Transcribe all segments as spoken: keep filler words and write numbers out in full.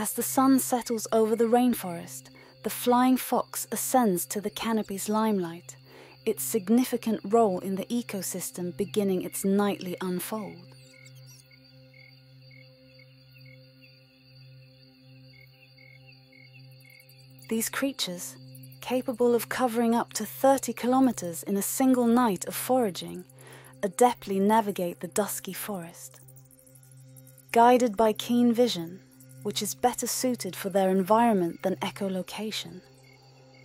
As the sun settles over the rainforest, the flying fox ascends to the canopy's limelight, its significant role in the ecosystem beginning its nightly unfold. These creatures, capable of covering up to thirty kilometers in a single night of foraging, adeptly navigate the dusky forest. Guided by keen vision, which is better suited for their environment than echolocation,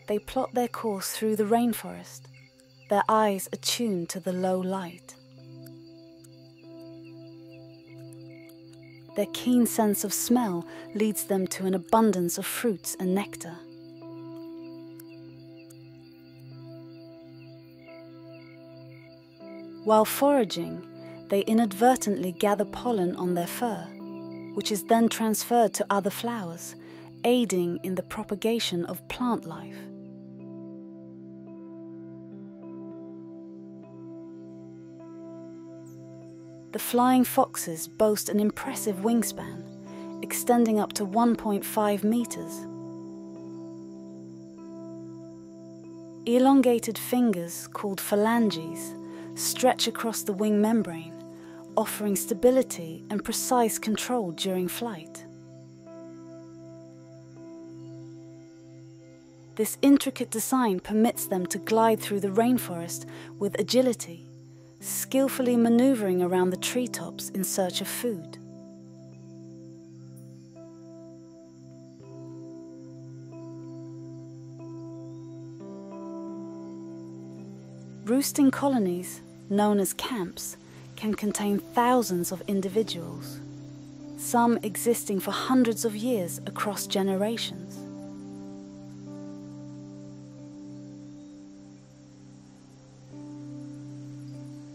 they plot their course through the rainforest, their eyes attuned to the low light. Their keen sense of smell leads them to an abundance of fruits and nectar. While foraging, they inadvertently gather pollen on their fur, which is then transferred to other flowers, aiding in the propagation of plant life. The flying foxes boast an impressive wingspan, extending up to one point five meters. Elongated fingers, called phalanges, stretch across the wing membrane, offering stability and precise control during flight. This intricate design permits them to glide through the rainforest with agility, skillfully maneuvering around the treetops in search of food. Roosting colonies, known as camps, can contain thousands of individuals, some existing for hundreds of years across generations.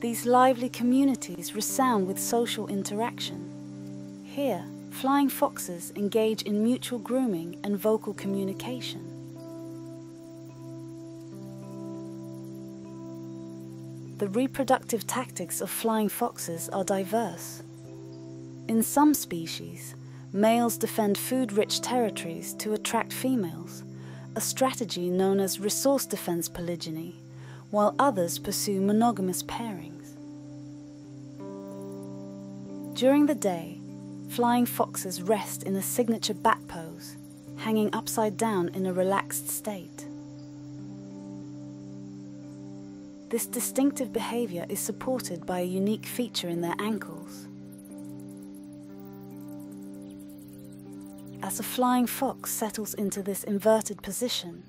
These lively communities resound with social interaction. Here, flying foxes engage in mutual grooming and vocal communication. The reproductive tactics of flying foxes are diverse. In some species, males defend food-rich territories to attract females, a strategy known as resource defense polygyny, while others pursue monogamous pairings. During the day, flying foxes rest in a signature bat pose, hanging upside down in a relaxed state. This distinctive behavior is supported by a unique feature in their ankles. As a flying fox settles into this inverted position,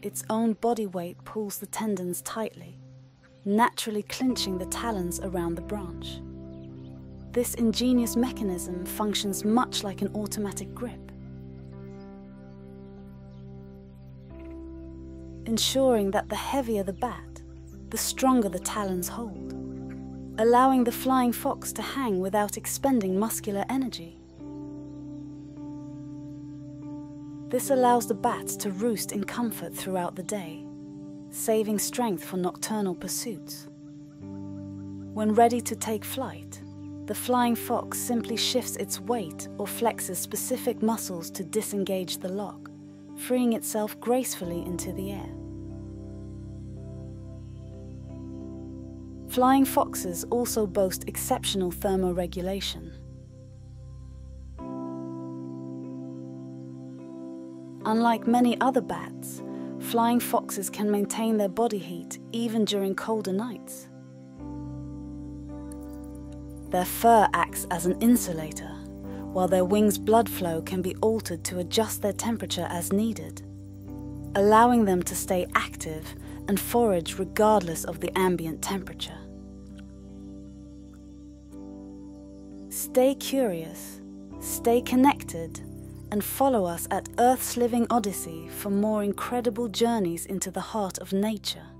its own body weight pulls the tendons tightly, naturally clinching the talons around the branch. This ingenious mechanism functions much like an automatic grip, ensuring that the heavier the bat, the stronger the talons hold, allowing the flying fox to hang without expending muscular energy. This allows the bats to roost in comfort throughout the day, saving strength for nocturnal pursuits. When ready to take flight, the flying fox simply shifts its weight or flexes specific muscles to disengage the lock, freeing itself gracefully into the air. Flying foxes also boast exceptional thermoregulation. Unlike many other bats, flying foxes can maintain their body heat even during colder nights. Their fur acts as an insulator, while their wings' blood flow can be altered to adjust their temperature as needed, allowing them to stay active and forage regardless of the ambient temperature. Stay curious, stay connected, and follow us at Earth's Living Odyssey for more incredible journeys into the heart of nature.